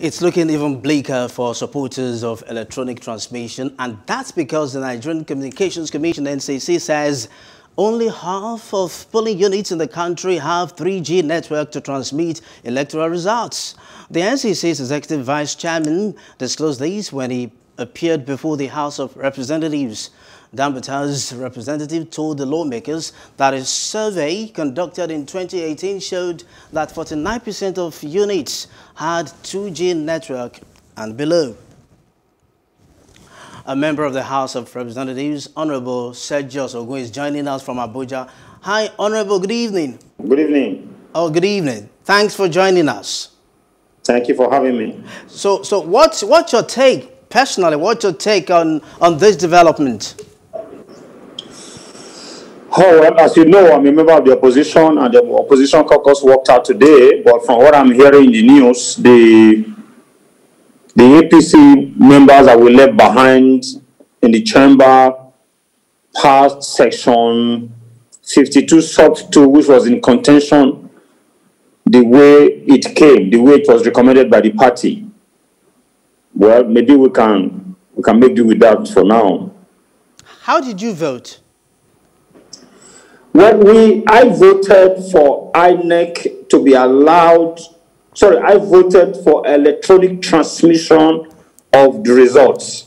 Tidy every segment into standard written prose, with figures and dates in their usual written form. It's looking even bleaker for supporters of electronic transmission, and that's because the Nigerian Communications Commission (NCC) says only half of polling units in the country have 3G network to transmit electoral results. The NCC's executive vice chairman disclosed these when he appeared before the House of Representatives. Dambuta's representative told the lawmakers that a survey conducted in 2018 showed that 49% of units had 2G network and below. A member of the House of Representatives, Honorable Sergius Ogun, is joining us from Abuja. Hi, Honorable, good evening. Good evening. Oh, good evening. Thanks for joining us. Thank you for having me. So what's your take? Personally, what's your take on this development? Oh, well, as you know, I'm a member of the opposition, and the opposition caucus walked out today. But from what I'm hearing in the news, the APC members that were left behind in the chamber passed Section 52 sub 2, which was in contention the way it came, the way it was recommended by the party. Well, maybe we can make do with that for now. How did you vote? Well, I voted for INEC to be allowed. Sorry, I voted for electronic transmission of the results,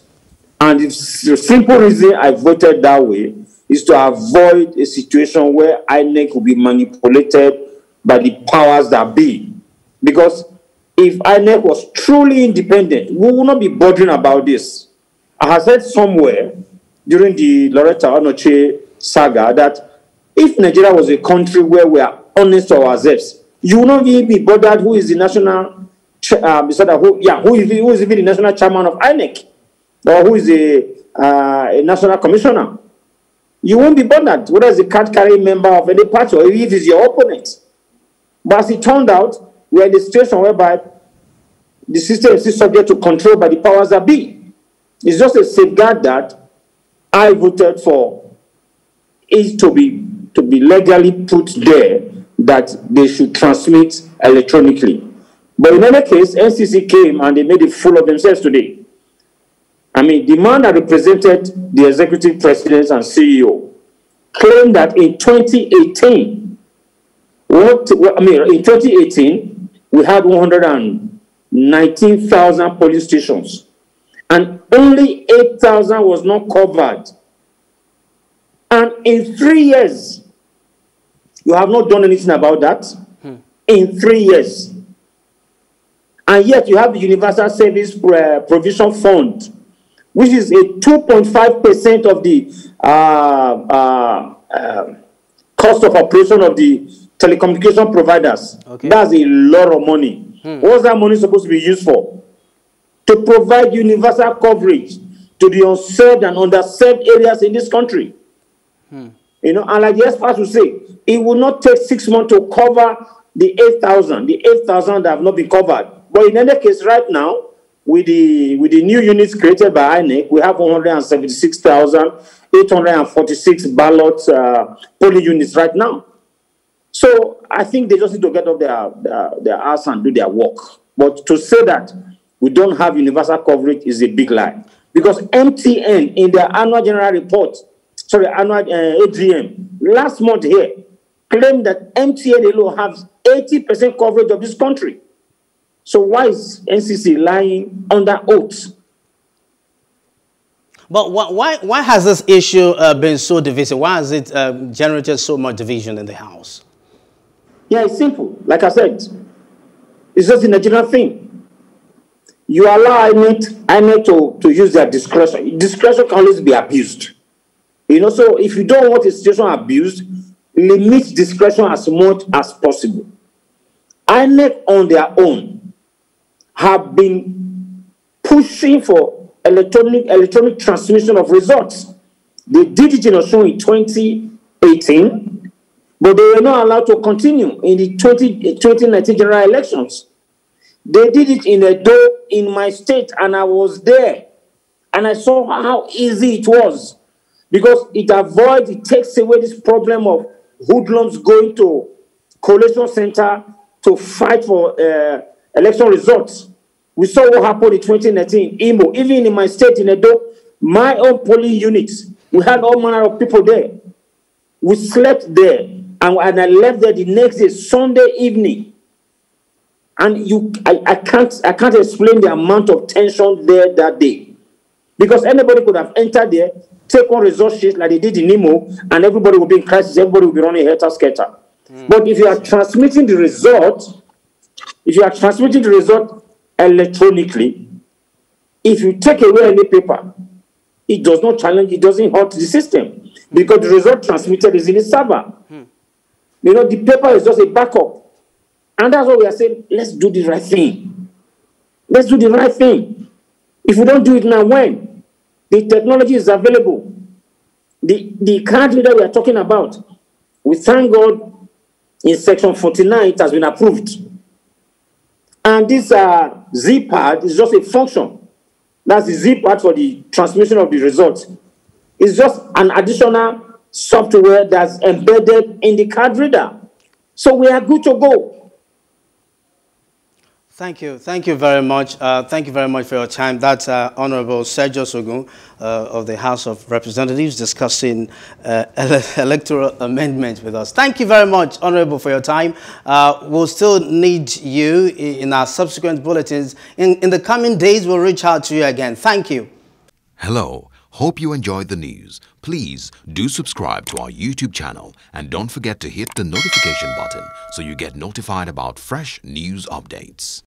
and the simple reason I voted that way is to avoid a situation where INEC will be manipulated by the powers that be, because if INEC was truly independent, we would not be bothering about this. I have said somewhere during the Loretta Onoche saga that if Nigeria was a country where we are honest to ourselves, you would not even be bothered who is the national, who is even the national chairman of INEC, or who is a national commissioner. You won't be bothered whether it's a card-carrying member of any party or if it's your opponent. But as it turned out, we are in a situation whereby the system is subject to control by the powers that be. It's just a safeguard that I voted for is to be legally put there that they should transmit electronically. But in any case, NCC came and they made a fool of themselves today. I mean, the man that represented the executive president and CEO claimed that in 2018, in 2018, we had 119,000 polling stations, and only 8,000 was not covered. And in 3 years, you have not done anything about that. In 3 years. And yet you have the Universal Service Provision Fund, which is a 2.5% of the cost of operation of the telecommunication providers. Okay. That's a lot of money. What's that money supposed to be used for? To provide universal coverage to the unserved and underserved areas in this country. You know, and like the experts will say, it will not take 6 months to cover the 8,000 that have not been covered. But in any case, right now, with the new units created by INEC, we have 176,846 ballot polling units right now. So I think they just need to get up their ass and do their work. But to say that we don't have universal coverage is a big lie. Because MTN, in their annual general report, sorry, annual AGM, last month here, claimed that MTN alone has 80% coverage of this country. So why is NCC lying under oath? But why has this issue been so divisive? Why has it generated so much division in the House? Yeah, it's simple. Like I said, it's just a Nigerian thing. You allow INEC to use their discretion. Discretion can always be abused. You know, so if you don't want a situation abused, limit discretion as much as possible. INEC on their own have been pushing for electronic transmission of results. They did it in Osun in 2018. But they were not allowed to continue in the 2019 general elections. They did it in Edo, in my state, and I was there. And I saw how easy it was. Because it takes away this problem of hoodlums going to collation center to fight for election results. We saw what happened in 2019, Imo, even in my state, in Edo, my own polling units. We had all manner of people there. We slept there, and I left there the next day, Sunday evening. And I can't explain the amount of tension there that day. Because anybody could have entered there, take on resources like they did in Nemo, and everybody would be in crisis, everybody would be running helter-skelter. Mm. But if you are transmitting the result, electronically, if you take away any paper, it does not challenge, it doesn't hurt the system, because the result transmitted is in the server. Mm. You know, the paper is just a backup. And that's what we are saying, let's do the right thing. Let's do the right thing. If we don't do it now, when? The technology is available. The card reader we are talking about, we thank God, in section 49, it has been approved. And this Z-pad is just a function. That's the Z-pad for the transmission of the results. It's just an additional software that's embedded in the card reader. So we are good to go. Thank you. Thank you very much. Thank you very much for your time. That's Honorable Sergius Ogun of the House of Representatives discussing electoral amendments with us. Thank you very much, Honorable, for your time. We'll still need you in our subsequent bulletins. In the coming days, we'll reach out to you again. Thank you. Hello. Hope you enjoyed the news. Please do subscribe to our YouTube channel and don't forget to hit the notification button so you get notified about fresh news updates.